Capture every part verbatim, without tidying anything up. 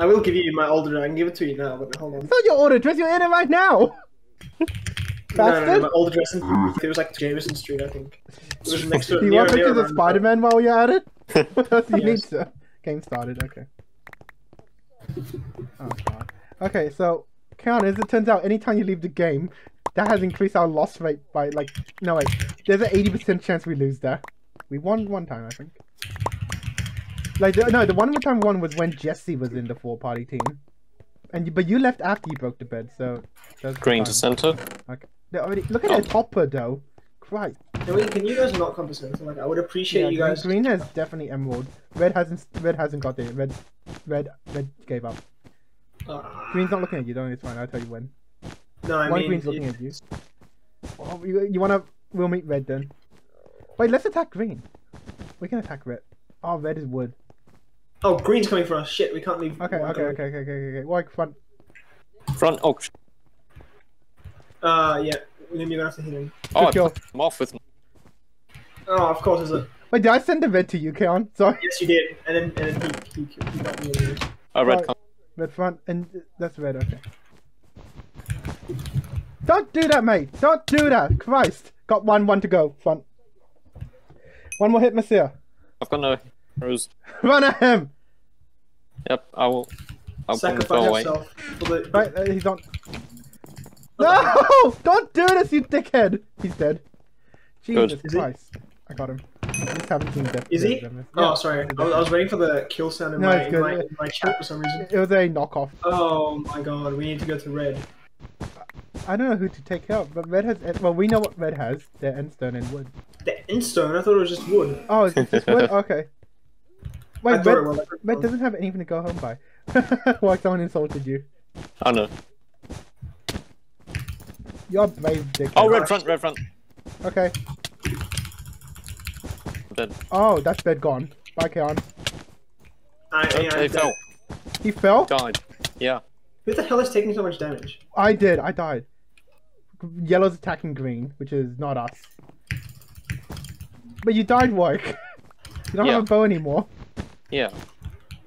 I will give you my old address. I can give it to you now, but hold on. It's not your old address. You're in it right now. No, no, no, my old address. In it was like Jameson Street, I think. It was next to it. Do you want pictures of Spider-Man while you're at it? What else do you yes. need to? Game started. Okay. Oh god. Okay, so Keon, as it turns out, anytime you leave the game, that has increased our loss rate by like no wait. There's an eighty percent chance we lose there. We won one time, I think. Like the, no, the one more time we won was when Jesse was in the four-party team, and you, but you left after you broke the bed, so. Green to center. Okay. Already, look at oh. that hopper though. Christ. Can, we, can you guys not come to center? Like I would appreciate yeah, you guys. Green has definitely emerald. Red hasn't. Red hasn't got it. Red, red, red gave up. Uh, green's not looking at you. Don't it's fine. I'll tell you when. No, I one mean, green's looking it... at you. Oh, you. You wanna? We'll meet red then. Wait, let's attack green. We can attack red. Oh, red is wood. Oh, green's coming for us. Shit, we can't leave. Okay, okay, okay, okay, okay, okay. Warwick, front. Front auction. Uh, yeah. You're gonna have to hit him. Oh, I put him off with. Oh, of course, is it? Wait, did I send the red to you, Keon? Sorry. Yes, you did. And then, and then he, he, he got me. Oh, red. Right. Red front, and that's red. Okay. Don't do that, mate. Don't do that. Christ. Got one, one to go. Front. One more hit, Monsieur. I've got no rose. Run at him! Yep, I will. I'll sacrifice yourself. The... Right, uh, he's on. No! Don't do this, you dickhead! He's dead. Jesus Christ. I got him. I just haven't seen death. Is he? Yeah. Oh, sorry. I was waiting for the kill sound in, no, my, in, my, in my chat for some reason. It was a knockoff. Oh my god, we need to go to red. I don't know who to take out, but red has. Well, we know what red has. They're endstone and wood. They're endstone? I thought it was just wood. Oh, it's just wood? Okay. Wait, red, red, red, red doesn't have anything to go home by. Like someone insulted you. I know. You're brave, dick. Oh, red front, red front. Okay. I'm dead. Oh, that's dead gone. Bye, Keon. I, I, I, he fell. He fell? Died. Yeah. Who the hell is taking so much damage? I did. I died. Yellow's attacking green, which is not us. But you died, Woke. You don't yeah. have a bow anymore. Yeah.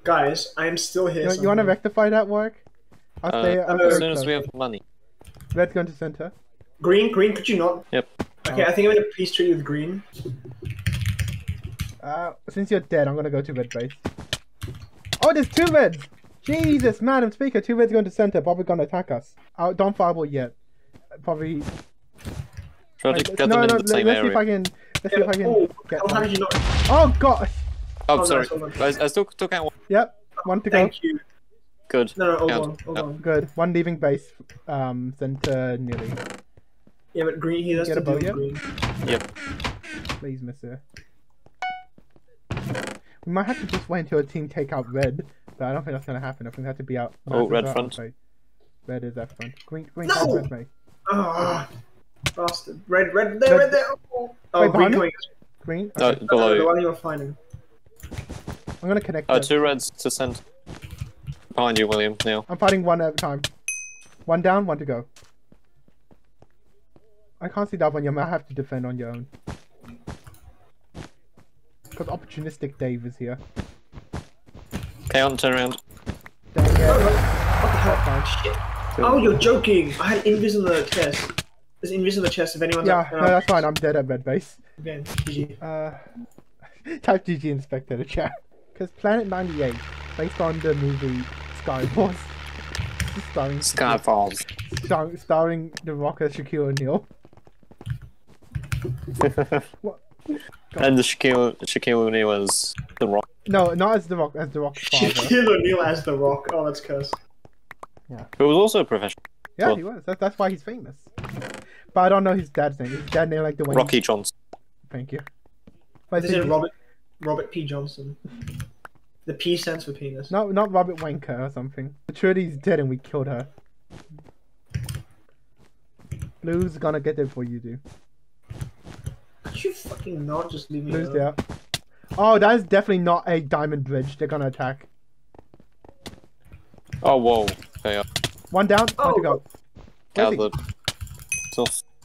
Guys, I am still here. You, you want to rectify that, Woke? I'll uh, stay. I'll as soon closer. as we have money. Red's going to center. Green, green, could you not? Yep. Okay, oh. I think I'm going to peace treaty with green. Uh, since you're dead, I'm going to go to red base. Oh, there's two reds! Jesus, Madam Speaker, two reds going to center, probably going to attack us. Oh, don't fireball yet. Probably... Try to get them no, in no, the same let's area. see if I can... Let's yeah, see if I can oh, get how did you not... Oh, gosh! Oh, oh sorry. No, I, I still took out one. Yep, one to Thank go. Thank you. Good. No, no, hold yeah. on, hold yeah. on. Good. One leaving base, um, center nearly. Yeah, but green, he has Get to do yep? green. Yep. Please, Monsieur. We might have to just wait until a team take out red, but I don't think that's gonna happen. I think we have to be out. Oh, red front. Outside. Red is that front. Green, green, no! red base. Ah, oh, bastard. Red, red, there, red, there. Oh, wait, green, green. green? Okay. No, below. No, the one you were finding. I'm gonna connect. Uh, two reds to center. Behind you, William Neil. I'm fighting one at a time. One down, one to go. I can't see that one. You might have to defend on your own. Because opportunistic Dave is here. Keon, turn around. Dang it. Oh, what the hell? Cool. Oh, you're joking! I had invisible chest. There's invisible chest if anyone's yeah, up. Yeah, no, that's fine. I'm dead at red base. Okay, G G. Uh, type G G in spectator chat. Because Planet ninety-eight, based on the movie Skyfall. Starring Skyfall. Star starring The Rock as Shaquille O'Neal. What? God. And the Shaquille, Shaquille O'Neal as The Rock. No, not as The Rock, as The Rock's father. Shaquille O'Neal as The Rock. Oh, that's cursed. Yeah. But was also a professional. Yeah, well, he was. That, that's why he's famous. But I don't know his dad's name. His dad's name like the one. Rocky Johnson. Thank you. Is it Robert? Robert P. Johnson. The P stands for penis. No, not Robert Wanker or something. Trudy's dead and we killed her. Blue's gonna get there before you do. Could you fucking not just leave me alone? Blue's there. Oh, that is definitely not a diamond bridge. They're gonna attack. Oh, whoa. They are. One down, oh. one to go. Gathered.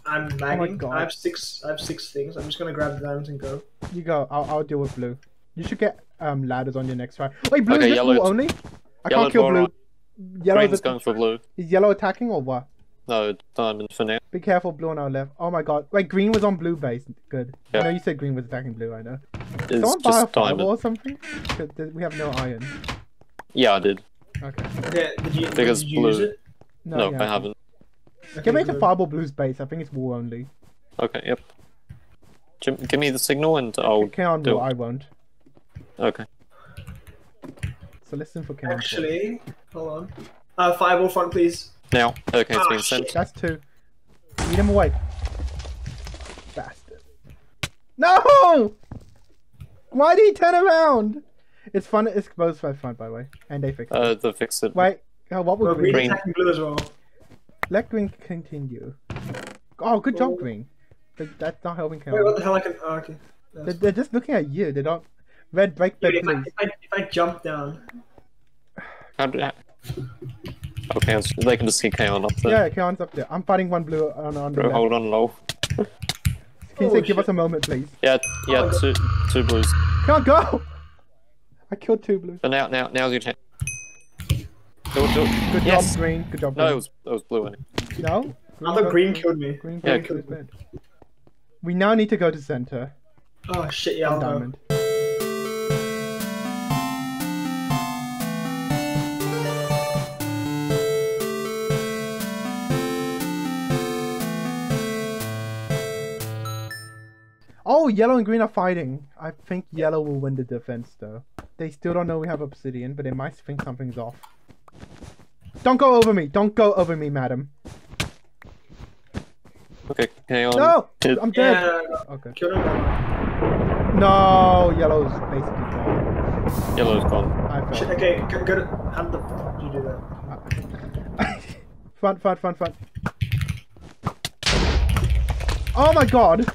I'm lagging. Oh I have six. I have six things. I'm just gonna grab the diamonds and go. You go. I'll, I'll deal with blue. You should get um ladders on your next try. Wait, blue okay, is blue only? I yellow can't kill blue. Right. Yellow is going for blue. Is yellow attacking or what? No, diamond for now. Be careful, blue on our left. Oh my god. Wait, green was on blue base. Good. Yep. I know you said green was attacking blue, I know. It's someone buy a fireball or something? We have no iron. Yeah, I did. Okay. Yeah, did you, because did you blue. Use it? No, no yeah, I haven't. Okay, Get back to fireball blue's base. I think it's wall only. Okay, yep. Jim, give me the signal and I'll. Keon will, I won't. Okay. So listen for Keon. Actually, hold on. Uh, fireball front, please. Now, okay, it's oh, been sent. That's two. Lead him away. Bastard. No! Why did he turn around? It's fun. It's both fun, by the way. And they fixed it. Uh, they fixed it. Wait, oh, what would green? Green attacking blue as well. Let green continue. Oh, good job, oh. green. That, that's not helping Keon. Wait, what the hell? I can. Oh, okay. They're, they're just looking at you. They don't. Red, break back, please. If I, if, I, if I jump down. How did I... Okay, they can just see Keon up there. Yeah, Keon's up there. I'm fighting one blue on on Bro, hold on low. Can you oh, say shit. give us a moment, please? Yeah, yeah, oh two, two blues. Keon, go! I killed two blues. So now, now, now's your chance. Do it, do it. Good yes. job, green. Good job, blue. No, it was, it was blue, wasn't it? No? Another green killed me. Green, green, yeah, green killed me. Red. We now need to go to center. Oh shit, yeah, I'll diamond. Go. Oh, yellow and green are fighting. I think yellow will win the defense, though. They still don't know we have obsidian, but they might think something's off. Don't go over me. Don't go over me, madam. Okay, Keon. No! It... I'm dead. Yeah. Okay. No, yellow's basically gone. Yellow's gone. I fell. Shit, okay, go, go to... How the fuck did you do that? Fun, fun, fun, fun. Oh my god!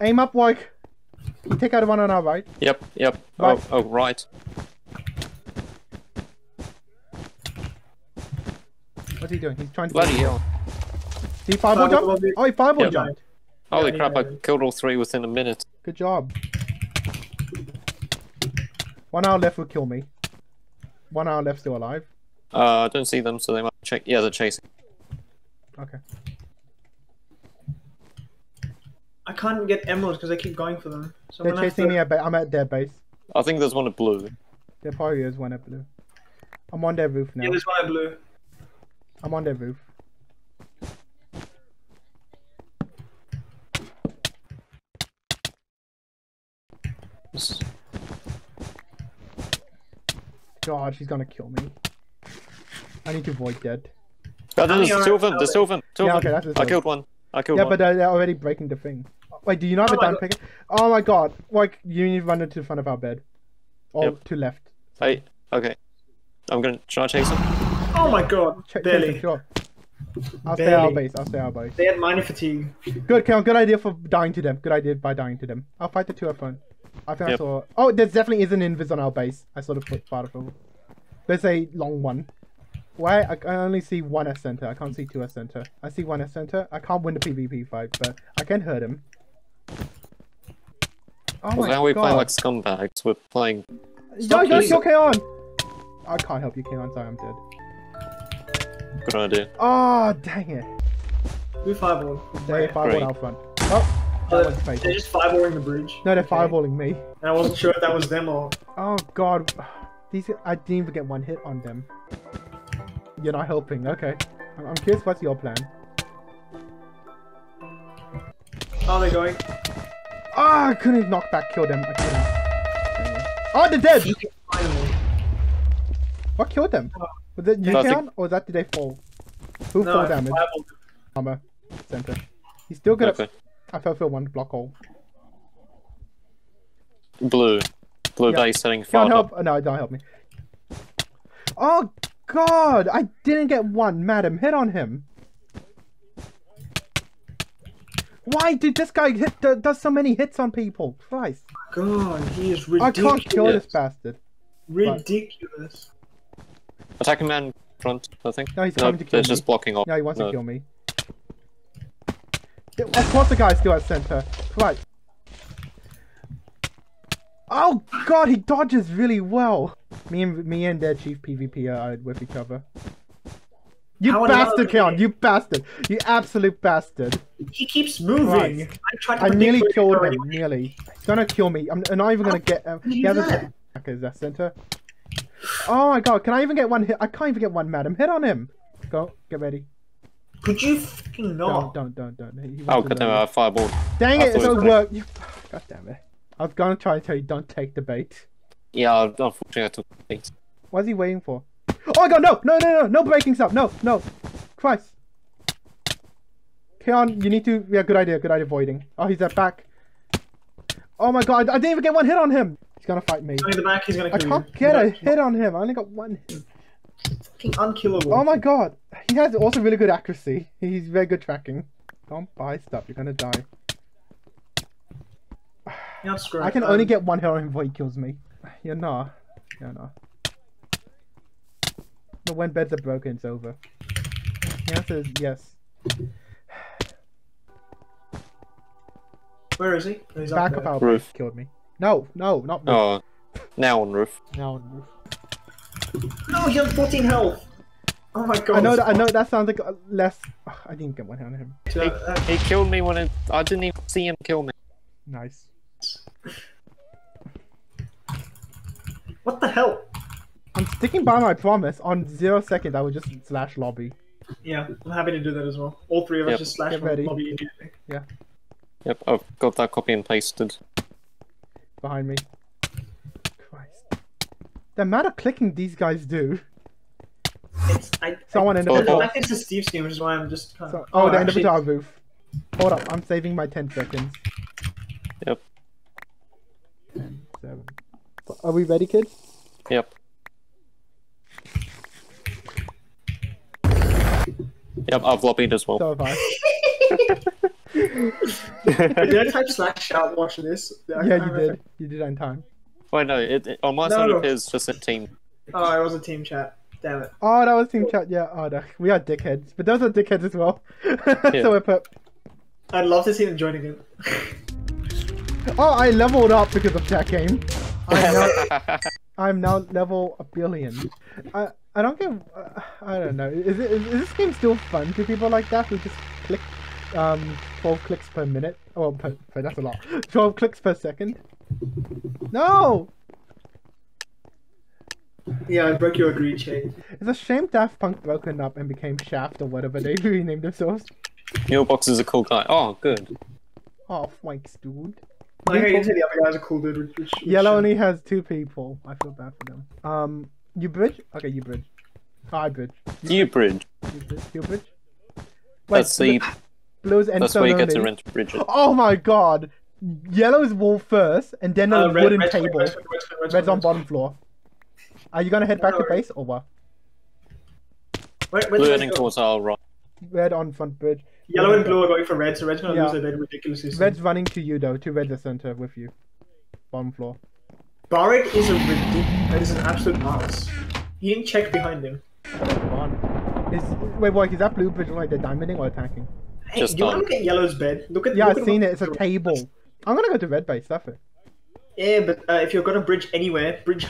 Aim up, Warwick. You take out one on our right. Yep, yep. Right. Oh, oh, right. What's he doing? He's trying to... Bloody hell. Did he fireball jump? Oh, he fireball yep. jumped. Holy yeah, crap, I killed all three within a minute. Good job. One hour left will kill me. One hour left still alive. Uh, I don't see them, so they might check. Yeah, they're chasing. Okay. I can't get emeralds because I keep going for them. Someone They're chasing to... me at ba I'm at their base. I think there's one at blue. There probably is one at blue. I'm on their roof now. Yeah, there's one at blue. I'm on their roof. God, she's gonna kill me. I need to void dead. Oh, there's two of them, there's two of them, two of them. I killed one. I killed yeah, one. But they're already breaking the thing. Wait, do you not have oh a diamond pick? Oh my god. Like, you need to run into the front of our bed. Or yep. to left. Hey, okay. I'm gonna try to chase him. Oh my god. Ch Barely. Him, sure. I'll Barely. stay our base. I'll stay our base. They had minor fatigue. Good, Keon. Good idea for dying to them. Good idea by dying to them. I'll fight the two up front. I think yep. I saw. Oh, there definitely is an invis on our base. I saw the foot part of it. There's a long one. Why? I only see one at center. I can't see two at center. I see one at center. I can't win the PvP fight, but I can hurt him. Oh well, my now God. we play like scumbags. We're playing. No, no, kill Keon! I can't help you, Keon. Sorry, I'm dead. Good idea. Oh, dang it. Who fireball? They fireball out front. Oh, uh, they're just fireballing the bridge. No, they're okay. fireballing me. And I wasn't sure if that was them or. Oh God, these I didn't even get one hit on them. You're not helping, okay. I'm curious, what's your plan? Oh, they're going. Ah, oh, I couldn't knock back, kill them. I couldn't. Oh, they're dead! What killed them? Was it you, Keon, or was that did they fall? Who no, fall damage? Armor. Center. He's still good okay. at... I fell for one block hole. Blue. Blue base yeah. setting fire. Can't help. Oh, no, don't help me. Oh! God, I didn't get one, madam. Hit on him. Why did this guy hit, do, does so many hits on people? Christ. God, he is ridiculous. I can't kill this bastard. Ridiculous. Right. Attacking man in front, I think. No, he's no, coming to kill me. Just blocking off. No, he wants no. to kill me. Of course the guy's still at center. Right. Oh god, he dodges really well. Me and me and Dead Chief PvP are with each other. You How bastard, Keon! You bastard! You absolute bastard! He keeps moving. I, tried to I nearly killed him. Already. Nearly. He's gonna kill me. I'm, I'm not even gonna I'll get. Um, the other is that center. Oh my god! Can I even get one hit? I can't even get one madam hit on him. Go, get ready. Could you fucking not? Don't, don't, don't, don't. Oh goddamn! I fireball. Dang it! It don't work. You... God damn it! I was gonna try to tell you don't take the bait. Yeah, unfortunately I took the bait. What's he waiting for? Oh my god, no, no, no, no, no breaking stuff, no, no, Christ. Keon, you need to, yeah, good idea, good idea, voiding. Oh, he's at back. Oh my god, I didn't even get one hit on him. He's gonna fight me. He's the back, he's gonna kill I can't you. get no, a hit on him, I only got one hit. Fucking unkillable. Oh my god, he has also really good accuracy. He's very good tracking. Don't buy stuff, you're gonna die. Yeah, I can um, only get one hit on him before he kills me. Yeah, nah. Yeah, nah. But when beds are broken, it's over. The answer is yes. Where is he? Oh, he's back up our roof. Killed me. No, no, not me. Oh, now on roof. Now on roof. No, he has fourteen health. Oh my god. I know. That, I know. That sounds like less. Oh, I didn't get one hit on him. He, he killed me when it, I didn't even see him kill me. Nice. What the hell? I'm sticking by my promise. On zero seconds, I would just slash lobby. Yeah, I'm happy to do that as well. All three of yep. us just slash lobby immediately. Yeah. Yep, I've got that copy and pasted. Behind me. Christ. The amount of clicking these guys do. It's, I, Someone I, in the middle. I think it's a Steve's game, which is why I'm just kind of... So, oh, oh, they're in the guitar booth. Hold up, I'm saving my ten seconds. Yep. ten, seven. Are we ready, kids? Yep. Yep, I've lobbied as well. So have I. Did I type slash out watching this? Yeah, yeah you remember. did. You did on time. Wait, no, it, it, on my no, side no. of his, just a team. Oh, it was a team chat. Damn it. Oh, that was team chat, yeah. Oh, no. We are dickheads. But those are dickheads as well. Yeah. So we're put. I'd love to see them join again. Oh, I leveled up because of that game. I'm now, I'm now level a billion. I I don't get. Uh, I don't know. Is it is, is this game still fun to people like that who just click, um, twelve clicks per minute? Oh, per, per, that's a lot. Twelve clicks per second. No. Yeah, I broke your agreed chain. It's a shame Daft Punk broken up and became Shaft or whatever they renamed themselves. Neilbox is a cool guy. Oh, good. Oh, thanks, dude. I hear you say the other guy's a cool dude. Which, which, Yellow only has two people. I feel bad for them. Um, you bridge? Okay, you bridge. I bridge. You bridge. You bridge. You bridge. Wait, that's the. Blue's and That's where you get to rent bridge. Oh my god! Yellow's wall first, and then a uh, wooden red, table. Red's red, red, red, red, on red. bottom floor. Are you gonna head back no, to base or what? Wait, blue and quartz are right. Red on front bridge. Yellow and blue are going for red, so red's gonna yeah. lose their bed ridiculously soon. Red's running to you though, to red the center with you. Bottom floor. Warwick is a ridiculous, is an absolute ass. He didn't check behind him. Is, wait, Warwick, is that blue bridge like they're diamonding or attacking? Hey, Just do you want to look at yellow's bed? Look at, yeah, look I've at seen it, it's a table. That's... I'm gonna go to red base, that's it. Yeah, but uh, if you're gonna bridge anywhere, bridge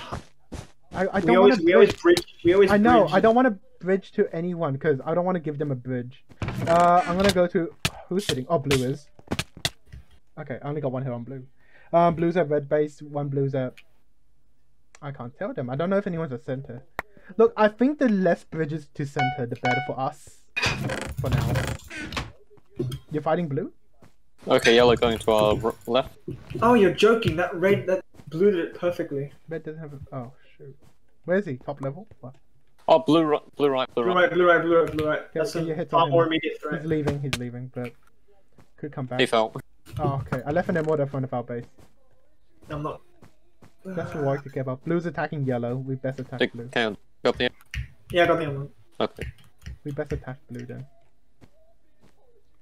I, I don't we, always, bridge. we always bridge. We always I know, bridge. I don't want to bridge to anyone because I don't want to give them a bridge. Uh, I'm gonna go to who's sitting? Oh, blue is. Okay, I only got one hit on blue. Um, blue's at red base. One blue's at. I can't tell them. I don't know if anyone's at center. Look, I think the less bridges to center, the better for us. For now. You're fighting blue. Okay, yellow going to our r left. Oh, you're joking. That red, that blue did it perfectly. Red doesn't have a. Oh shoot. Where is he? Top level? What? Oh, blue right, blue right, blue right. Blue right, blue right, blue right, blue right. Okay, That's okay, a far more immediate threat. He's leaving, he's leaving, but could come back. He fell. Oh, okay. I left an immortal in front of our base. I'm not... That's what I could give up. Blue's attacking yellow, we best attack Take blue. Count. Got the... Yeah, I got the other one. Okay. We best attack blue then.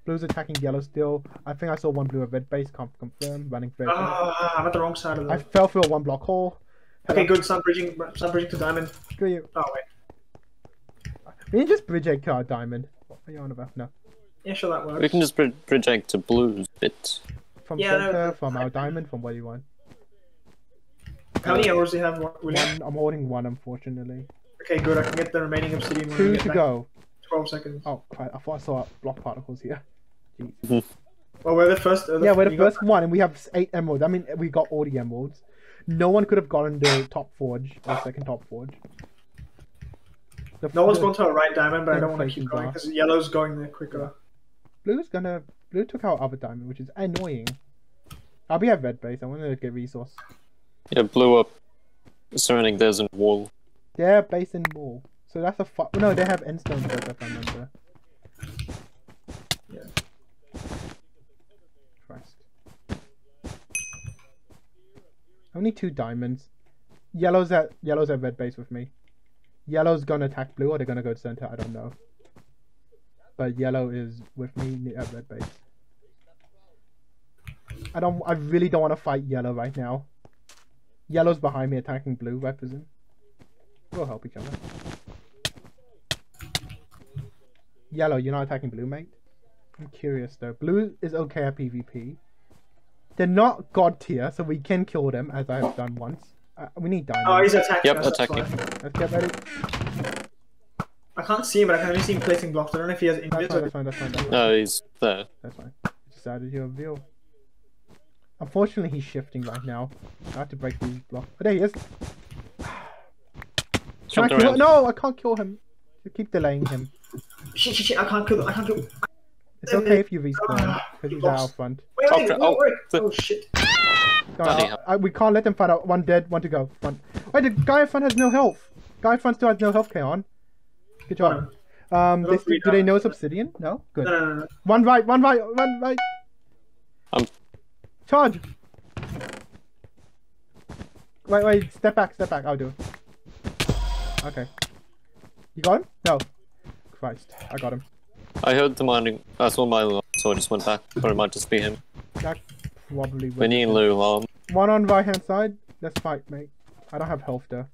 Blue's attacking yellow still. I think I saw one blue at red base, can't confirm, running red. Ah, oh, I'm at the wrong side of that. I fell through a one block hole. Okay, good, sun bridging, sun bridging to diamond. Screw you. Oh, wait. We can just bridge egg to our diamond. What are you on about? No. Yeah, sure that works. We can just bridge, bridge egg to blue's bit. From yeah, center, no, from I... our diamond, from where you want. How many arrows do you have? One, I'm holding one, unfortunately. Okay, good. I can get the remaining obsidian. Two to go. twelve seconds. Oh, crap. I thought I saw block particles here. Jeez. Well, we're the first. Uh, the yeah, we're the first one, and we have eight emeralds. I mean, we got all the emeralds. No one could have gotten the top forge, or second top forge. The no one's going to a right diamond, but I don't want to keep going because yellow's going there quicker. Blue's gonna. Blue took out other diamond, which is annoying. I'll be at red base. I want to get resource. Yeah, blue up surrounding theirs and wall. Their base and wall. So that's a fu- No, they have endstone first, if I remember. Yeah. Christ. Only two diamonds. Yellow's at yellow's at red base with me. Yellow's gonna attack blue, or they're gonna go to center. I don't know. But yellow is with me at red base. I don't. I really don't want to fight yellow right now. Yellow's behind me attacking blue, I presume. We'll help each other. Yellow, you're not attacking blue, mate? I'm curious though. Blue is okay at PvP. They're not god tier, so we can kill them, as I have done once. Uh, we need diamonds. Oh, he's attacking. Yep, attacking. Let's get ready. I can't see him, but I can only see him placing blocks. I don't know if he has invis. That's, that's fine, that's fine, that's fine. No, he's there. That's fine. Just added your reveal. Unfortunately, he's shifting right now. I have to break these blocks. Oh, there he is. Can I kill him? No, I can't kill him. You keep delaying him. Shit, shit, shit, I can't kill him. I can't kill him. It's okay if you respawn, because he's out front. Wait, wait, wait, oh, wait. Oh, shit. God, I, I, we can't let them fight out. One dead, one to go. Front. Wait, the guy in front has no health. Guy in front still has no health, Keon. Good job. Um, they still, do they know it's obsidian? No? Good. No, no, no, no. One right, one right, one right. I'm... Charge! Wait, wait, step back, step back. I'll do it. Okay. You got him? No. Christ, I got him. I heard the mining. I saw my alarm, so I just went back. But it might just be him. That probably will. We need Lou alarm. One on right hand side. Let's fight, mate. I don't have health there.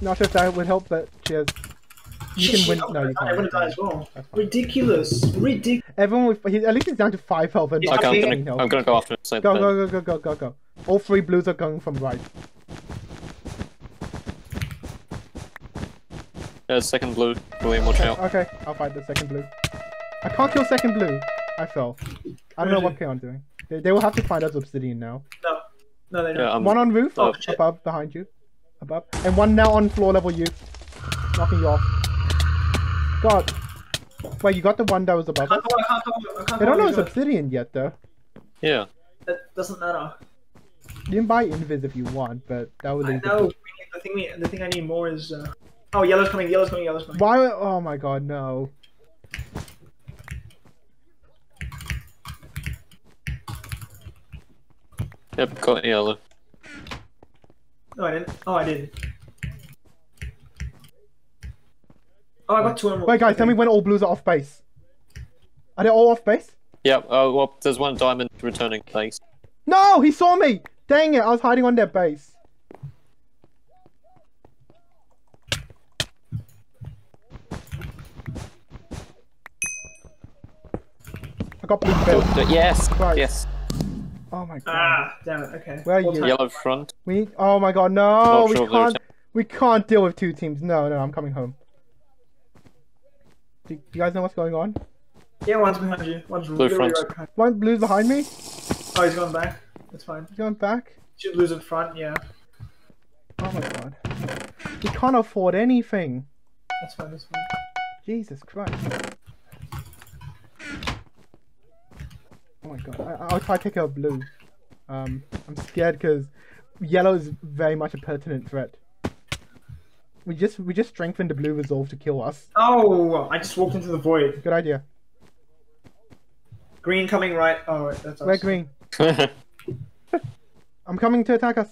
Not sure if that would help, but cheers. You can win. No, you can't. I want to die as well. Ridiculous. Ridiculous. Everyone with. At least he's down to five health. And okay, I'm gonna, health. I'm gonna go after him. Go, go, go, go, go, go, go. All three blues are going from right. Yeah, second blue. William, watch out. Okay, I'll fight the second blue. I can't kill second blue. I fell. I don't know what Keon's doing. They, they will have to find us obsidian now. No. No, they don't. Yeah, one on roof, oh, above, behind you. Above. And one now on floor level you. Knocking you off. God. Wait, you got the one that was above us? I can't I They don't know it's obsidian yet, though. Yeah. That doesn't matter. You can buy invis if you want, but that would... I know. The thing, we, the thing I need more is... Uh... Oh, yellow's coming, yellow's coming, yellow's coming. Why? Oh my god, no. Yep, got yellow. No, I didn't. Oh, I did. Oh, I got two emeralds. Wait, guys, okay. Tell me when all blues are off base. Are they all off base? Yeah, uh, well, there's one diamond returning base. No, he saw me! Dang it, I was hiding on their base. I got blue belt. Yes. Right. Yes. Oh my god. Ah, damn it. Okay. Where are you? Yellow front. We need. Oh my god. No, we can't. We can't deal with two teams. No, no. I'm coming home. Do you guys know what's going on? Yeah, one's behind you. One's blue front. One blue's behind me. Oh, he's going back. That's fine. He's going back. Two blues in front. Yeah. Oh my god. We can't afford anything. That's fine. That's fine. Jesus Christ. Oh my god, I, I'll try to take out blue. Um, I'm scared because yellow is very much a pertinent threat. We just we just strengthened the blue resolve to kill us. Oh, I just walked into the void. Good idea. Green coming right. Oh, wait, that's us. We're green. I'm coming to attack us.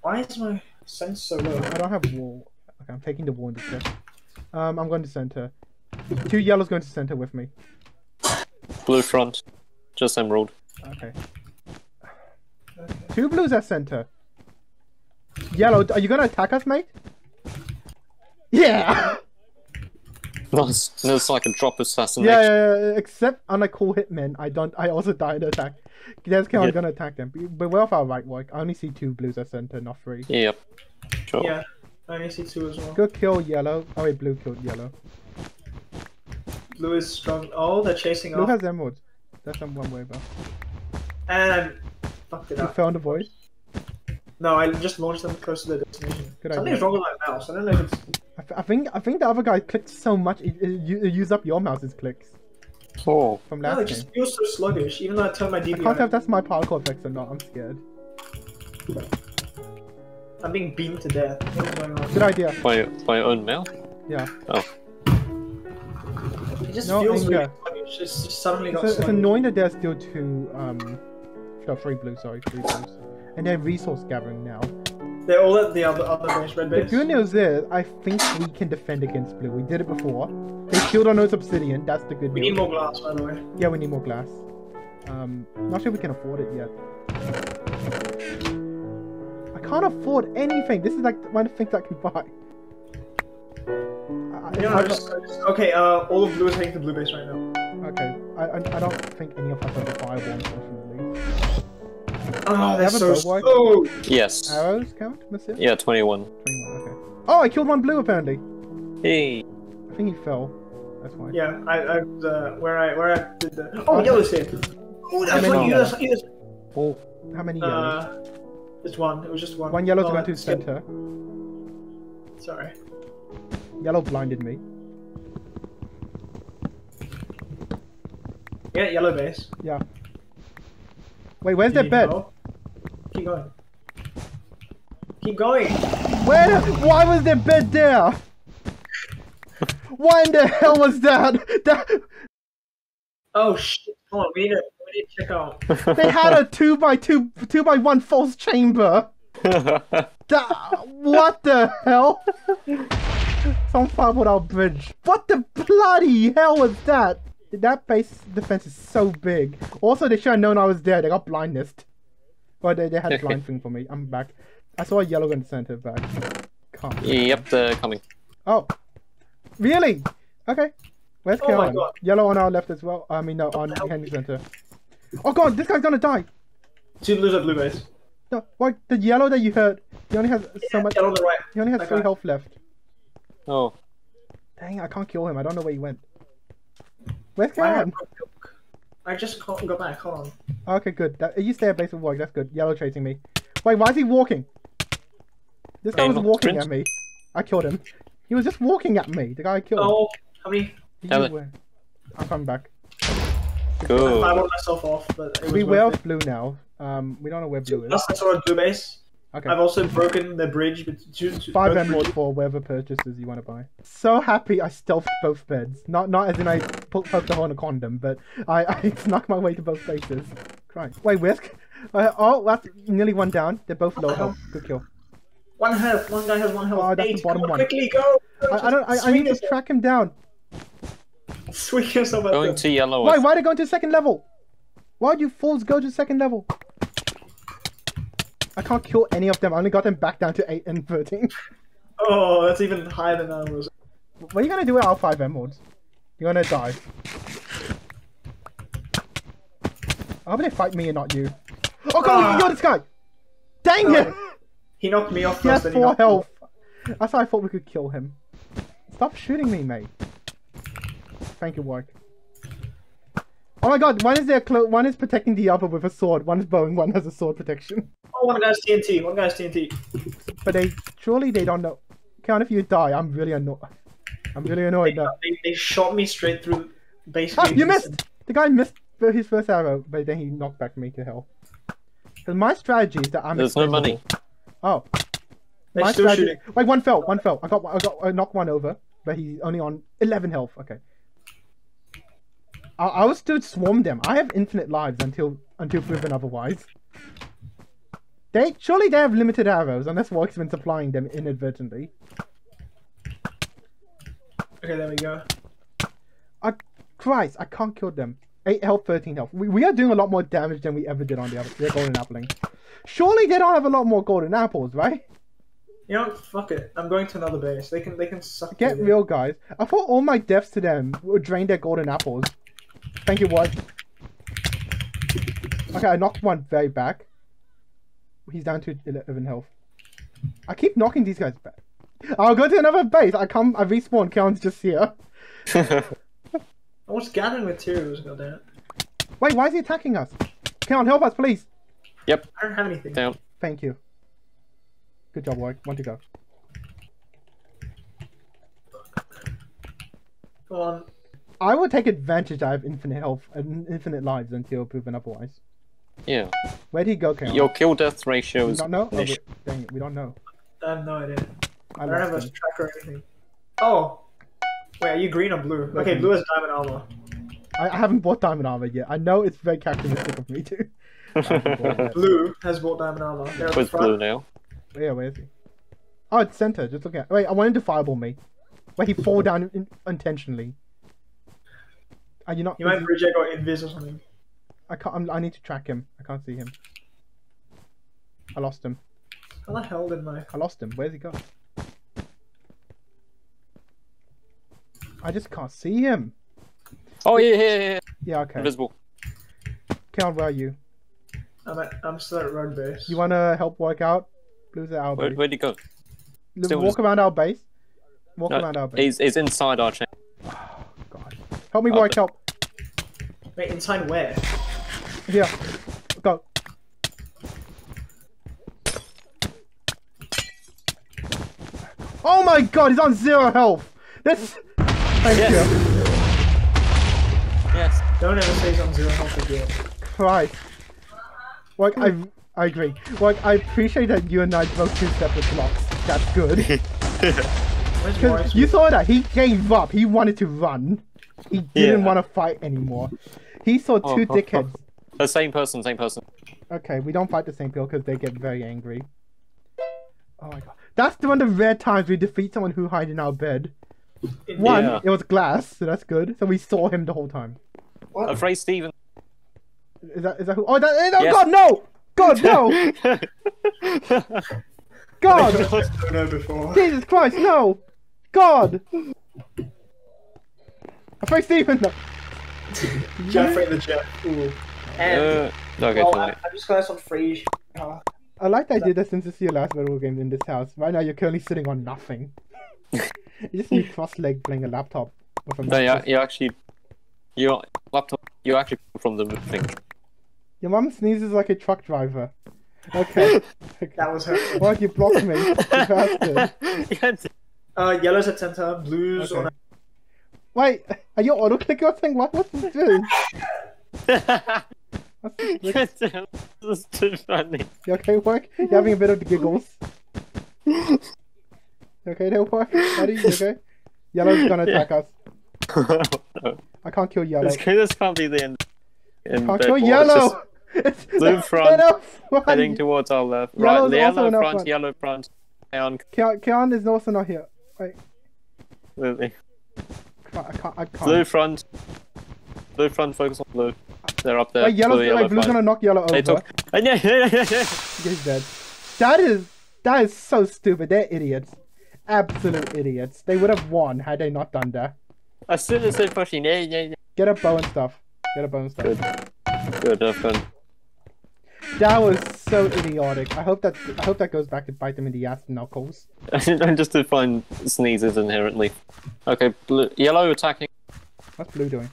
Why is my sense so low? I don't have wall. Okay, I'm taking the wall into step. Um, I'm going to center. Two yellows going to center with me. Blue front. Just emerald. Okay. Two blues at center. Yellow, are you gonna attack us, mate? Yeah! Nice. No, it's like a drop assassination. Yeah, yeah, yeah, except unlike cool hitmen, I don't. I also die in attack. There's Keon gonna attack them. But what if I right work? I only see two blues at center, not three. Yep. Sure. Yeah. I only see two as well. Good kill yellow. Oh wait, blue killed yellow. Blue is strong. Oh, they're chasing blue off. Blue has emeralds. That's on one way back. And I fucked it you up. You found a void? No, I just launched them close to the destination. Good Something's idea. wrong with my mouse. I don't know if it's... I, th I think I think the other guy clicked so much, it, it, it used up your mouse's clicks. Oh. From last no, it just game. feels so sluggish, even though I turned my D B I. I can't tell if that's my particle effects or not, I'm scared. I'm being beamed to death. What's going on? Good idea. By, by your own mouse? Yeah. Oh. It just no, feels really sluggish, it's just suddenly got sluggish. It's annoying that there's still two, um... No, three blues, sorry, three blues. And they're resource gathering now. They're all at the other, other base, red base. The good news is, I think we can defend against blue. We did it before. They killed our nose obsidian, that's the good news. We need more glass, by the way. Yeah, we need more glass. Um, not sure we can afford it yet. I can't afford anything. This is like one of the things I can buy. I, yeah, I, I just, I just, okay, uh, all of blue is taking the blue base right now. Okay, I, I, I don't think any of us have a fireball, unfortunately. Oh, oh, that's so slow! Yes. Arrows count, Monsieur? Yeah, twenty-one. twenty-one, okay. Oh, I killed one blue, apparently! Hey! I think he fell. That's why. Yeah, I, I, uh, where I, where I did the... Oh, oh yellow's here! Oh, that's what you, that's what you... Oh, how many yellows? Uh, it's one, it was just one. One yellow oh, to go to the center. Sorry. Yellow blinded me. Yeah, yellow base. Yeah. Wait, where's their bed? Go? Keep going. Keep going! Where the- Why was their bed there? Why in the hell was that? that... Oh shit, come on, we need to, we need to check out. They had a two by two, two by one false chamber! that... What the hell? Someone fireballed our bridge. What the bloody hell was that? That base defense is so big. Also, they should have known I was there. They got blindness. But they, they had a blind thing for me. I'm back. I saw a yellow in the center back. Can't. Yep, they're coming. Oh. Really? Okay. Where's oh Keon? Yellow on our left as well. I mean, no, on Henry center. Oh god, this guy's gonna die. Two blues at blue base. No, what? The yellow that you heard, he only has so yeah, much. On the right. He only has okay. three health left. Oh. Dang, I can't kill him. I don't know where he went. Where's Keon? I just can't go back, hold on. Okay, good. That, you stay at base of work, that's good. Yellow chasing me. Wait, why is he walking? This guy hey, was walking print. at me. I killed him. He was just walking at me, the guy I killed. Oh, how many? I'm coming back. Good. I walled myself off, but it was We were off blue now. Um, we don't know where blue is. Last I saw a blue base. Okay. I've also broken the bridge. But two, two, Five emeralds for whatever purchases you want to buy. So happy I stealthed both beds. Not not as in I poked the hole in a condom, but I, I snuck my way to both bases. Christ. Wait, where's... Uh, oh, that's nearly one down. They're both low health. Good kill. One health. One guy has one health. Oh, that's Eight. the bottom Come one. Quickly go! go I, I, don't, I, I need yourself. to track him down. Swing yourself at Going them. to yellow. Why? Why are they going to second level? Why do you fools go to second level? I can't kill any of them. I only got them back down to eight and thirteen. Oh, that's even higher than I was. What are you gonna do with our five emeralds? You're gonna die. I hope they fight me and not you. Oh god, ah. you're this guy! Dang oh. it! He knocked me off first. He has four health. That's how I thought we could kill him. Stop shooting me, mate. Thank you, Warwick. Oh my god, one is there clo one is protecting the other with a sword, one is bowing, one has a sword protection. Oh, one guy's T N T, one guy's T N T. But they, surely they don't know. Count if you die, I'm really annoyed. I'm really annoyed now. They, they shot me straight through basically. Ah, you missed! The guy missed his first arrow, but then he knocked back me to hell. Because my strategy is that I'm- There's no money. Oh. They're my still strategy- shooting. Wait, one fell, one fell. I got, I got, I knocked one over, but he's only on eleven health, okay. I was still swarm them. I have infinite lives until until proven otherwise. They surely they have limited arrows unless Warwick's been supplying them inadvertently. Okay, there we go. I Christ, I can't kill them. Eight health, thirteen health. We we are doing a lot more damage than we ever did on the other. They're golden appling. Surely they don't have a lot more golden apples, right? You know, fuck it. I'm going to another base. They can they can suck. Get real, guys. I thought all my deaths to them would drain their golden apples. Thank you, Warwick. Okay, I knocked one very back. He's down to eleven health. I keep knocking these guys back. I'll go to another base. I come. I respawn. Keon's just here. I was gathering materials. Goddamn. Wait, why is he attacking us? Keon, help us, please. Yep. I don't have anything. Down. Thank you. Good job, Warwick. One to go. Go on. I will take advantage. I have infinite health and infinite lives until proven otherwise. Yeah. Where did he go, Keon? Your kill death ratio is. We don't know. Oh, dang it, we don't know. I have no idea. I, I don't have a him. track or anything. Oh. Wait, are you green or blue? Okay, blue is diamond armor. I, I haven't bought diamond armor yet. I know it's very characteristic of me too. Blue has bought diamond armor. Where's blue now? Yeah, where is he? Oh, it's center. Just look at. Wait, I wanted to fireball me. Wait, he fall down in intentionally. Are you not? You might reject or invis or something. I can't. I'm, I need to track him. I can't see him. I lost him. How the hell did my? I lost him. Where's he gone? I just can't see him. Oh yeah, yeah, yeah. Yeah, okay. Invisible. Keon, where are you? I'm at. I'm still at road base. You wanna help work out? Blue's at our base. Where, where'd he go? Still walk just... around our base. Walk no, around our base. He's, he's inside our chain. Oh god. Help me, Warwick, help. Wait, inside where? Here. Go. Oh my god, he's on zero health. This. Thank yes. you. Yes. Don't ever say something zero health again. Christ. Like I, I agree. Like I appreciate that you and I broke two separate blocks. That's good. Because you saw that he gave up. He wanted to run. He didn't yeah. want to fight anymore. He saw two oh, dickheads. Oh, oh. The same person. Same person. Okay, we don't fight the same people because they get very angry. Oh my god. That's the one of the rare times we defeat someone who hide in our bed. One, yeah. it was glass, so that's good. So we saw him the whole time. What? Afraid Steven. Is that, is that who? Oh, that, oh yes. God, no! God, no! God! No before. Jesus Christ, no! God! Afraid Steven! No. Jeffrey the Jeff. Ooh. And, uh, okay, oh, I, I just got this on free. Oh. I like the idea that since it's your last video game in this house, right now you're currently sitting on nothing. You just need cross-legged playing a laptop. No, yeah, you actually, your laptop, you actually from the thing. Your mum sneezes like a truck driver. Okay. Okay. That was her. Well, you blocked me. You bastard. Uh, yellow's at center, blue's okay. on. Wait, are you auto-clicker thing? What? What's this doing? What's this doing? This is too funny. You okay, Work? You're having a bit of the giggles. Okay, they'll work. You okay? Yellow's gonna attack yeah. us. No. I can't kill Yellow. This, this can't be the end. In can't kill Yellow! It's blue front, heading towards our left. Yellow's right, yellow front, front, yellow front. Keon. Keon is also not here. Wait. Really? I can't, I can't. Blue front. Blue front, focus on blue. They're up there. Wait, yellow's, blue, yellow like, blue's gonna knock Yellow over. They took... yeah, yeah, yeah, yeah. He's dead. That is, that is so stupid. They're idiots. Absolute idiots. They would have won had they not done that. As soon as they're pushing, yeah, yeah, yeah. Get a bow and stuff. Get a bow and stuff. Good. Good, have fun. That was so idiotic. I hope that I hope that goes back and bite them in the ass and knuckles. I just define sneezes inherently. Okay, blue, yellow attacking. What's blue doing?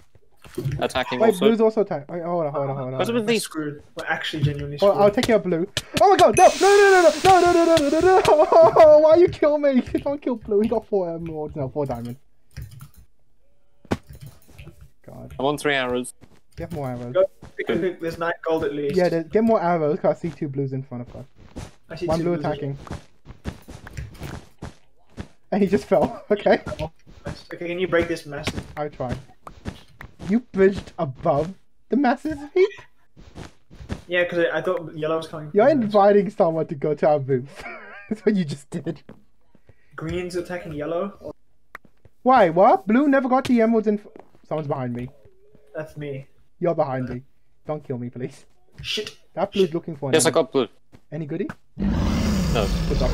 Attacking. Wait, also. Blue's also attacking. Hold on, hold on, hold on. What's with these? We're actually genuinely screwed. Oh, I'll take your blue. Oh my god, no, no, no, no, no, no, no, no, no, no, oh, why you kill me? You don't kill blue. He got four emeralds, no, four diamonds. God. I'm on three arrows. Get more arrows. Go, pick, pick, pick. There's nine gold at least. Yeah, get more arrows because I see two blues in front of us. I see One blue attacking. And he just fell, okay. Okay, can you break this massive? I'll try. You bridged above the massive heap? Yeah, because I thought yellow was coming. You're inviting someone to go to our booth. That's what you just did. Green's attacking yellow. Why? What? Blue never got the emeralds in. Someone's behind me. That's me. You're behind yeah. me. Don't kill me, please. Shit. That blue's Shit. looking for an Yes, enemy. I got blue. Any goodie? No. Good luck.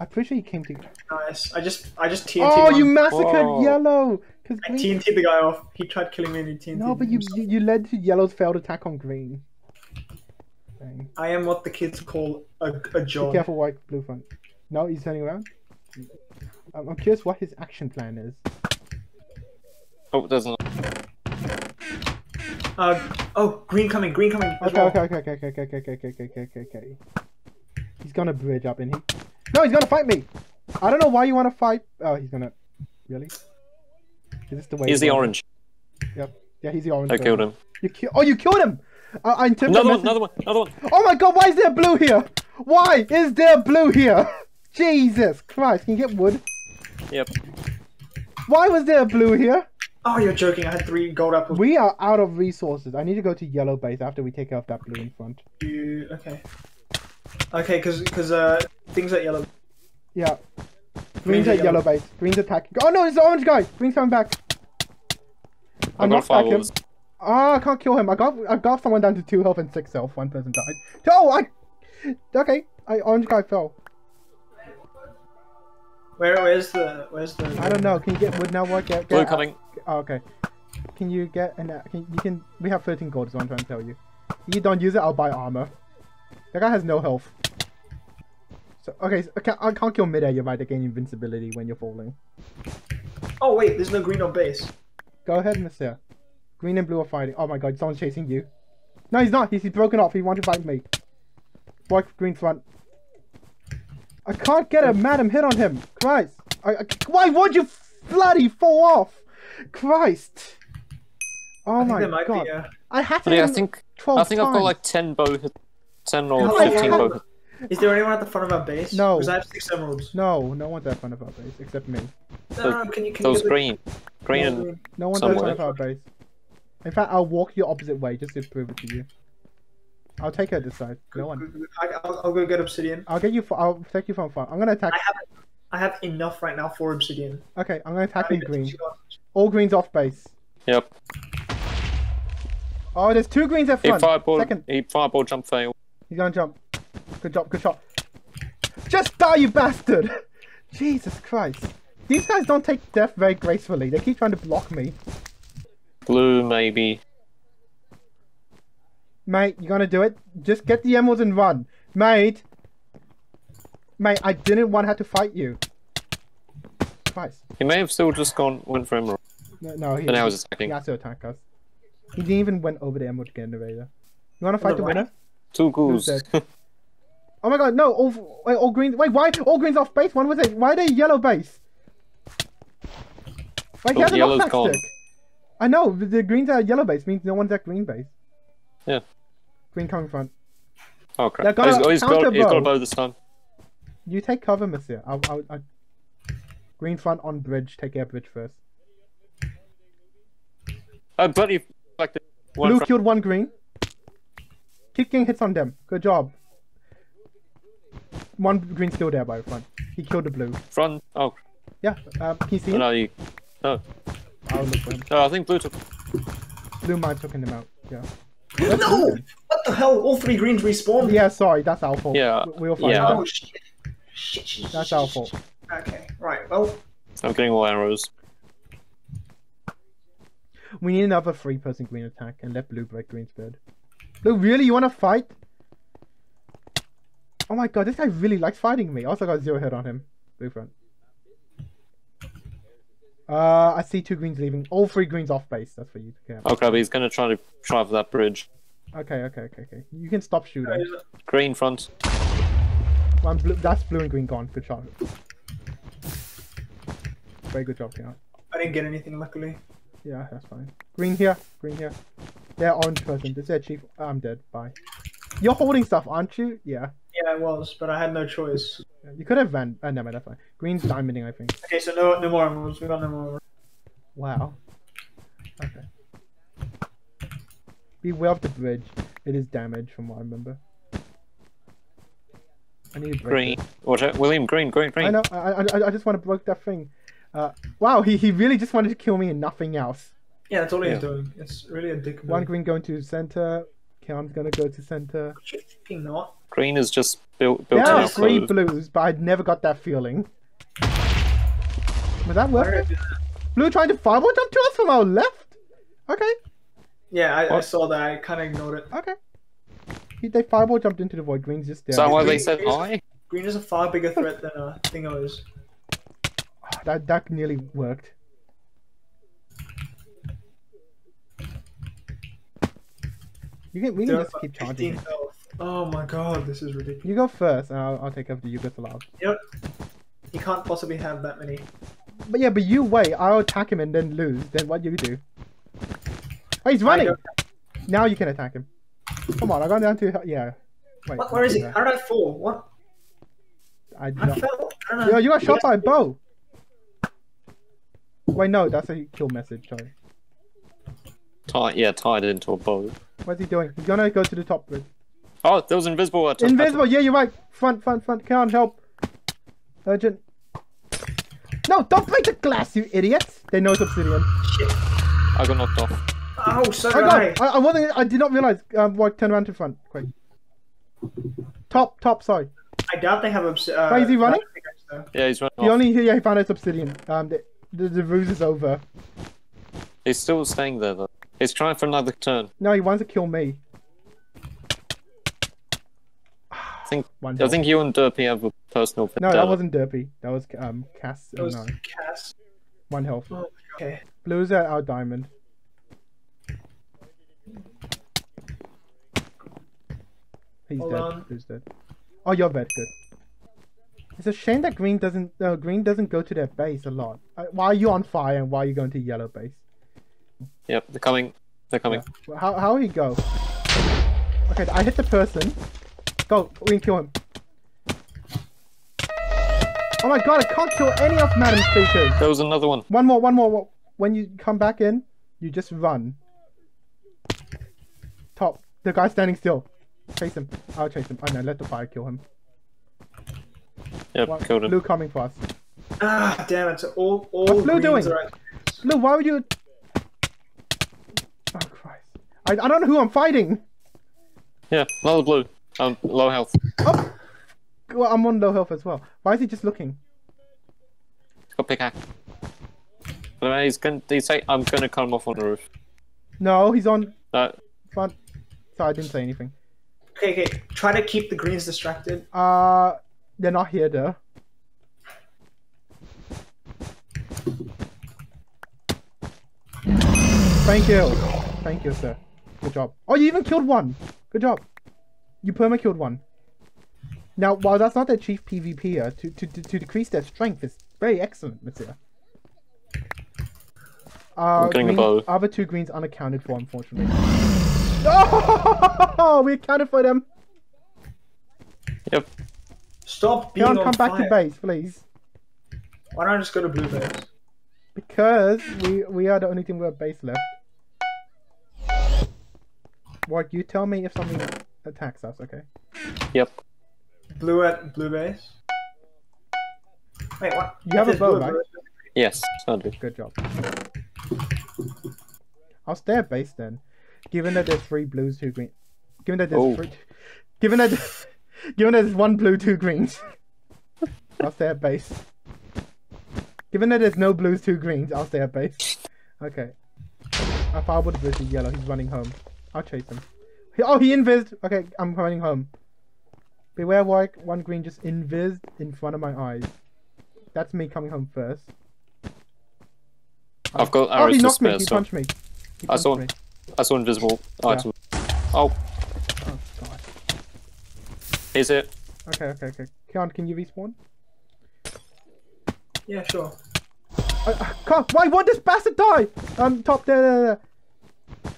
I appreciate you came to. Nice. I just, I just T N T. Oh, on. you massacred Whoa. Yellow! Because I T N T'd the guy off. He tried killing me and he T N T'd No, but you, you you led to Yellow's failed attack on Green. Dang. I am what the kids call a a job. Be careful, White Blue Front. No, he's turning around. Um, I'm curious what his action plan is. Oh, it doesn't. Uh oh, Green coming, Green coming. Okay, okay, okay, okay, okay, okay, okay, okay, okay, okay, okay. He's gonna bridge up, isn't he? No, he's gonna fight me. I don't know why you wanna fight. Oh, he's gonna. Really? Is this the way? He's the orange. Yep. Yeah, he's the orange. I killed him. You ki oh, you killed him. Uh, I another one, another one, another one. Oh my God! Why is there blue here? Why is there blue here? Jesus Christ! Can you get wood? Yep. Why was there blue here? Oh, you're joking! I had three gold apples. We are out of resources. I need to go to yellow base after we take off that blue in front. You okay? Okay, cause cause uh things at yellow. Yeah. Green's, Green's at yellow. yellow base. Green's attacking. Oh no, it's the orange guy. Green's coming back. I'm not attacking him. Ah, oh, I can't kill him. I got I got someone down to two health and six health. One person died. Oh, I. Okay, I orange guy fell. Where where's the where's the? I don't know. Can you get wood now? What? Get, get blue out. Coming. Oh, okay. Can you get an? Can, you can. We have thirteen gold. Is what I'm trying to tell you. If you don't use it, I'll buy armor. That guy has no health. So okay, so, okay I can't kill midair. You're right. They gain invincibility when you're falling. Oh wait, there's no green on base. Go ahead, Mister. Green and blue are fighting. Oh my God, someone's chasing you. No, he's not. He's, he's broken off. He wanted to fight me. White green front. I can't get a madam hit on him. Christ. I, I, why would you bloody fall off? Christ. Oh my God. Be, uh... I had to. I think, I think I've got like ten bow hits. ten or oh, fifteen yeah. bow hits. Is there anyone at the front of our base? No. Because I have six emeralds. No, no one's at the front of our base except me. No, no, no. Can you, can so you green. The... Green no, and. No one's at the front of our base. In fact, I'll walk your opposite way just to prove it to you. I'll take her this side. Go on. I'll, I'll go get obsidian. I'll get you. For, I'll take you from far. I'm gonna attack. I have, I have enough right now for obsidian. Okay, I'm gonna attack in green. All greens off base. Yep. Oh, there's two greens at front. He fireball. Second. He fireball jump fail. He's gonna jump. Good job. Good shot. Just die, you bastard! Jesus Christ. These guys don't take death very gracefully. They keep trying to block me. Blue, maybe. Mate, you're gonna do it? Just get the emeralds and run. Mate! Mate, I didn't want her to fight you. Christ. He may have still just gone went for emerald. No, no he, now he's attacking. He has to attack us. He didn't even went over the emerald generator. You wanna fight the right? winner? Two ghouls. Oh my God, no! All, wait, all green. Wait, why? All green's off base? One was it? Why are they yellow base? Like, oh, yellow's gone. Stick. I know, the greens are yellow base, means no one's at green base. Yeah. Green coming front. Oh crap. Got oh, he's, a he's, got, he's got a bow this time. You take cover, Monsieur. I'll, I'll, I'll... Green front on bridge, take air bridge first. Oh bloody like the one Blue killed one green. Keep getting hits on them. Good job. One green still there by front. He killed the blue. Front oh. Yeah, um, can you see him? No, you no. I'll look for him. Oh, I think blue took. Blue might have taken him out. Yeah. Let's no! What the hell? All three greens respawned. Yeah, sorry, that's our fault. Yeah. We, we'll find yeah. Oh shit. Shit, shit. That's our fault. Okay. Right. Well. I'm getting all arrows. We need another three-person green attack and let blue break green's bird. Blue, really? You want to fight? Oh my God, this guy really likes fighting me. I also got zero hit on him. Blue front. Uh, I see two greens leaving. All three greens off base. That's for you to care. Okay, but he's gonna try to try for that bridge. Okay, okay, okay, okay. You can stop shooting. Green front. Well, blue, that's blue and green gone. Good shot. Very good job, Keon. I didn't get anything, luckily. Yeah, that's fine. Green here. Green here. Yeah, orange person. This is their chief. Oh, I'm dead. Bye. You're holding stuff, aren't you? Yeah. Yeah, I was, but I had no choice. You could have van. Oh, no, that's fine. Green's diamonding, I think. Okay, so no, no more emeralds. We got no more emeralds. Wow. Okay. Beware of the bridge. It is damaged, from what I remember. I need a break. Green. Watch out, William. Green. Green. Green. I know. I. I. I just want to break that thing. Uh. Wow. He. He really just wanted to kill me and nothing else. Yeah, that's all he's yeah. doing. It's really a dick move. One green going to center. Keon's gonna go to center. Not. Green is just built. built yeah, three blues, but I never got that feeling. Was that worth it? Blue tried to forward up to us from our left? Okay. Yeah, I, I saw that. I kind of ignored it. Okay. They fireball jumped into the void. Green's just there. Is that why they said I? Green is a far bigger threat than a Thingo is. That, that nearly worked. You can, we can just keep charging it. Oh my god, this is ridiculous. You go first, and I'll, I'll take after you. Go for last. Yep. You can't possibly have that many. But yeah, but you wait. I'll attack him and then lose. Then what do you do? Oh, he's running! Now you can attack him. Come on, I got down to... Yeah. Wait, what, where is he? How did I fall? What? I, did I not... fell. I don't know. Yo, you got shot by a bow! Wait, no, that's a kill message, sorry. Tie, yeah, tied into a bow. What's he doing? He's gonna go to the top bridge. Oh, there was invisible. Invisible, yeah, you're right. Front, front, front. Can't help. Urgent. No, don't break the glass, you idiots! They know it's obsidian. Shit. I got knocked off. Oh, so oh, I. I, I wasn't. I did not realize. Um, what? Turn around to front, quick. Top, top, sorry. I doubt they have obsidian. Uh, Wait, is he running? So. Yeah, he's running. The off. only yeah, he found out it's obsidian. Um, the the, the ruse is over. He's still staying there though. He's trying for another turn. No, he wants to kill me. I think. One I think you and Derpy have a personal. No, that wasn't Derpy. That was um Cass. That was no. Cass. One health. Oh, okay. Blue's at our diamond. He's Hold dead. On. He's dead. Oh, you're dead. Good. It's a shame that green doesn't. Uh, green doesn't go to their base a lot. Uh, why are you on fire and why are you going to yellow base? Yep, they're coming. They're coming. Yeah. How how he go? Okay, I hit the person. Go, we can kill him. Oh my god, I can't kill any of Madam's features. There was another one. One more, one more. When you come back in, you just run. Top. The guy's standing still. Chase him. I'll chase him. Oh no, let the fire kill him. Yep, one, killed him. Blue coming for us. Ah, damn it. All, all What's Blue doing? Are... Blue, why would you... Oh, Christ. I, I don't know who I'm fighting. Yeah, low Blue. Um, low health. Oh! Well, I'm on low health as well. Why is he just looking? He's got pickaxe. He's gonna... He's say, I'm gonna cut him off on the roof. No, he's on... No. Front. Sorry, I didn't say anything. Okay, okay. Try to keep the greens distracted. Uh, they're not here, though. Thank you. Thank you, sir. Good job. Oh, you even killed one. Good job. You perma-killed one. Now, while that's not their chief PvPer, to, to, to, to decrease their strength is very excellent, Mattia. Uh, green, other two greens unaccounted for, unfortunately. Oh, we accounted for them. Yep. Stop being Keon, on come fire. Back to base, please. Why don't I just go to blue base? Because we we are the only team with a base left. What? You tell me if something attacks us, okay? Yep. Blue at blue base. Wait, what? You have a bow, right? Yes, I do. Good job. I'll stay at base then. Given that there's three blues, two greens. Given that there's oh. three... Given that... Given that there's one blue, two greens. I'll stay at base. Given that there's no blues, two greens, I'll stay at base. Okay. I fireball the blue yellow. He's running home. I'll chase him. He, oh, he invised! Okay, I'm running home. Beware, Warwick. One green just invised in front of my eyes. That's me coming home first. I've got... Oh, he knocked me. He punched me. He punched I saw... me. I saw invisible. Oh, yeah. I saw... oh. Oh, God. He's hit. Okay, okay, okay. Keon, can you respawn? Yeah, sure. I, I can't. Why won't this bastard die? Um, top there, there, there.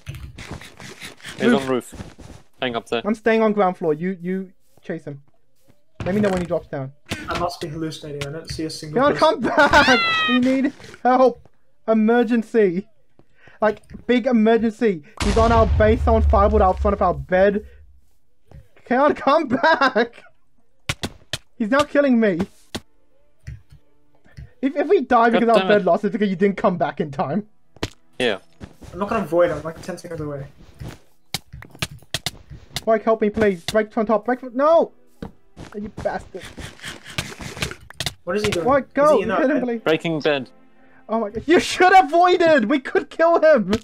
He's roof. on roof. Hang up there. I'm staying on ground floor. You, you chase him. Let me know when he drops down. I must be hallucinating. I don't see a single... Keon, come back! We need help. Emergency. Like, big emergency. He's on our base. Someone fireballed out front of our bed. Keon, come back! He's now killing me. If if we die because our bed lost, it's because you didn't come back in time. Yeah. I'm not gonna avoid him. I'm like ten seconds away. Mike, help me, please. Break from top. Break from... No! You bastard. What is he doing? Mike, go! Is he in our bed? Breaking bed. Oh my god. You should have waited! We could kill him!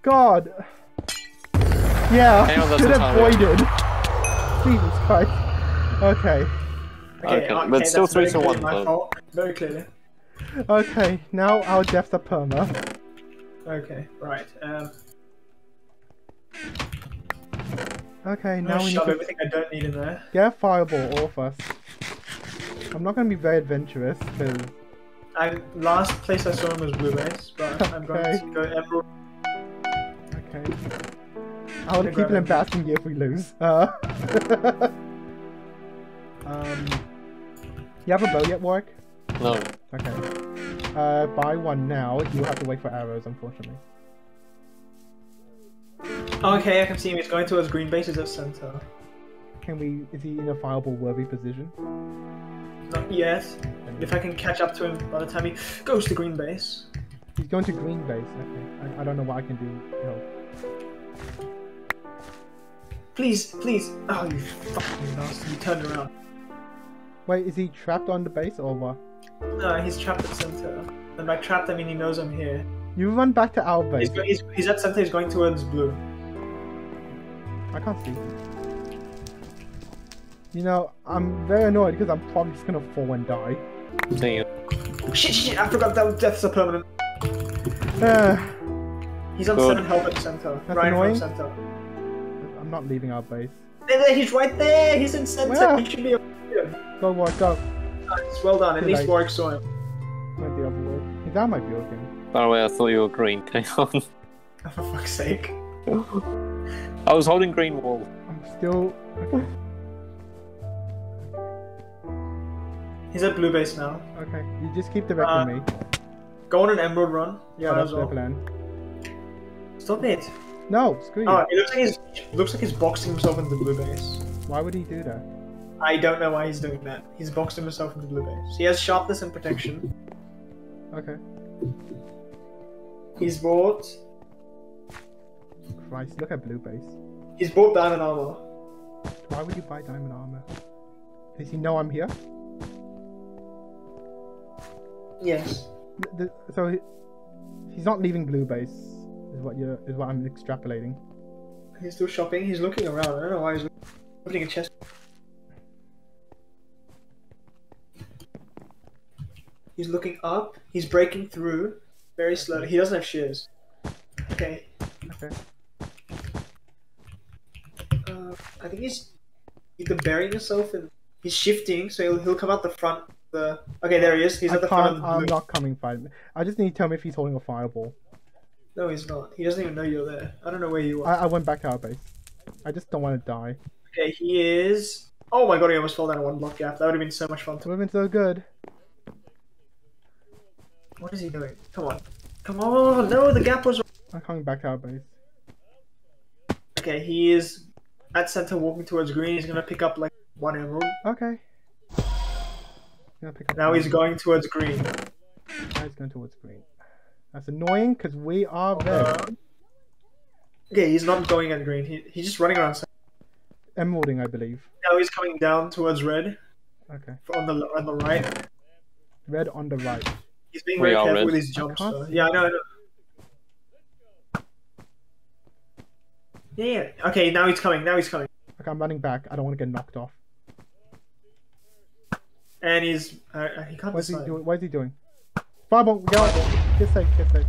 God. Yeah, you should have waited. Jesus Christ. Okay. Okay, okay, but okay, still three to one. My fault. Very clearly. Okay, now our deaths are perma. Okay, right. Um... Okay, now oh, we need to... everything I don't need in there. Get a fireball off us. I'm not going to be very adventurous, because... I last place I saw him was Blue Race, but I'm okay. going to go Emerald. Okay. I'll keep an embarrassing you if we lose. Uh... um... You have a bow yet, Warwick? No. Okay. Uh, buy one now. You'll have to wait for arrows, unfortunately. Oh, okay, I can see him. He's going towards green bases of center. Can we... Is he in a fireball-worthy position? Not yet. If I can catch up to him by the time he goes to green base. He's going to green base, okay. I, I don't know what I can do to help. Please, please. Oh, you fucking bastard. You turned around. Wait, is he trapped on the base or what? No, he's trapped at center. And by trapped, I mean he knows I'm here. You run back to our base. He's, he's, he's at center, he's going towards blue. I can't see. You know, I'm very annoyed because I'm probably just gonna fall and die. Damn. Shit, shit, I forgot that death's a permanent. Uh, he's on seven health at center. That's Ryan annoying. From center. I'm not leaving our base. He's right there! He's in center! Where? He should be over here. Go, Warwick, go. Nice. Well done, at least Warwick saw him. Might be overboard. That might be okay. By the way, I thought you were green. Hang on. Oh, for fuck's sake. I was holding green wall. I'm still... Okay. He's at blue base now. Okay, you just keep directing uh, me. Go on an emerald run. Yeah, oh, that's well. plan. Stop it. No, screw you. Oh, it looks like he's looks like he's boxing himself into blue base. Why would he do that? I don't know why he's doing that. He's boxing himself into blue base. He has sharpness and protection. Okay. He's bought. Christ, look at blue base. He's bought diamond armor. Why would you buy diamond armor? Does he know I'm here? Yes. The, the, so he, he's not leaving blue base, is what you're is what I'm extrapolating. He's still shopping. He's looking around. I don't know why he's opening a chest. He's looking up. He's breaking through very slowly. He doesn't have shears. Okay. Okay. Uh, I think he's either burying himself in. He's shifting, so he'll he'll come out the front. The... Okay, there he is. He's I at the front of the blue. I'm not coming, fine. I just need to tell me if he's holding a fireball. No, he's not. He doesn't even know you're there. I don't know where you are. I, I went back to our base. I just don't want to die. Okay, he is... Oh my god, he almost fell down a one block gap. That would have been so much fun. It would have been so good. What is he doing? Come on. Come on! No, the gap was... I'm coming back to our base. Okay, he is at center walking towards green. He's gonna pick up like one emerald. Okay. Pick up now he's going towards green. Now he's going towards green. That's annoying because we are red. Uh, okay, he's not going at green. He, he's just running around. Emeralding, I believe. Now he's coming down towards red. Okay. On the on the right. Red on the right. He's being we very careful red. with his jumps. I yeah, I know, I know. Yeah, yeah. Okay, now he's coming. Now he's coming. Okay, I'm running back. I don't want to get knocked off. And he's... Uh, he can't What's he doing? What is he doing? Fireball! Go! Get safe, get safe.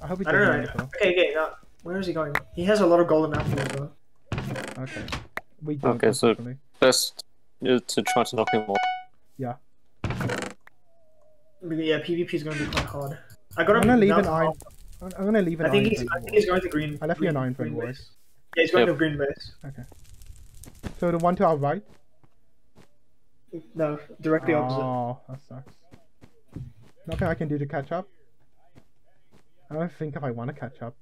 I hope he doesn't know. Well. Okay, okay, now, where is he going? He has a lot of golden apple as well. Okay. We do okay, so definitely. best is to try to knock him off. Yeah. Yeah, PvP is going to be quite hard. I gotta I'm going to leave an iron... I'm going to leave an I think iron... He's, I think he's going to green... I left green, you an iron green base. base. Yeah, he's going yep. to green base. Okay. So the one to our right? No, directly oh, opposite. Oh, that sucks. Nothing I can do to catch up. I don't think if I want to catch up.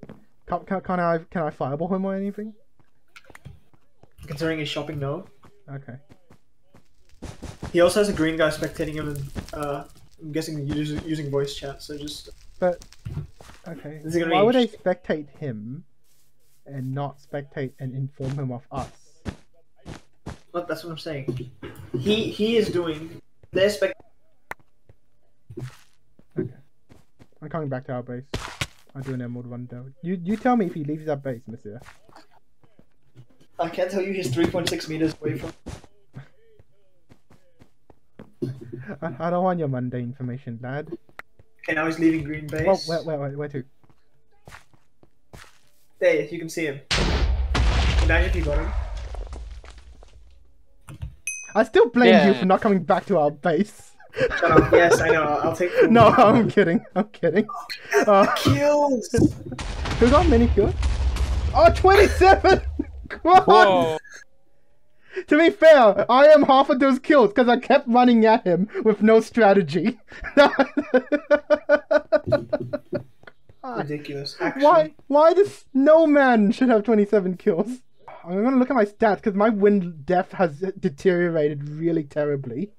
Can, can, can I can I fireball him or anything? Considering he's shopping, no. Okay. He also has a green guy spectating him, and uh, I'm guessing using using voice chat. So just. But okay. Why would they spectate him, and not spectate and inform him of us? But that's what I'm saying. He he is doing. They're spectating. I'm coming back to our base. I'm doing Emerald Rundle. You you tell me if he leaves that base, monsieur. I can't tell you he's three point six meters away from... I, I don't want your Monday information, lad. Okay, now he's leaving green base. Well, where, where, where, where to? There, you can see him. Imagine if you got him. I still blame yeah. you for not coming back to our base. Shut up. Yes, I know. I'll take the No, I'm kidding. I'm kidding. Uh, kills! Who got many kills? Oh, twenty-seven! Come on! Whoa. To be fair, I am half of those kills because I kept running at him with no strategy. Ridiculous. Action. Why? Why the snowman should have twenty-seven kills? I'm gonna look at my stats because my win depth has deteriorated really terribly.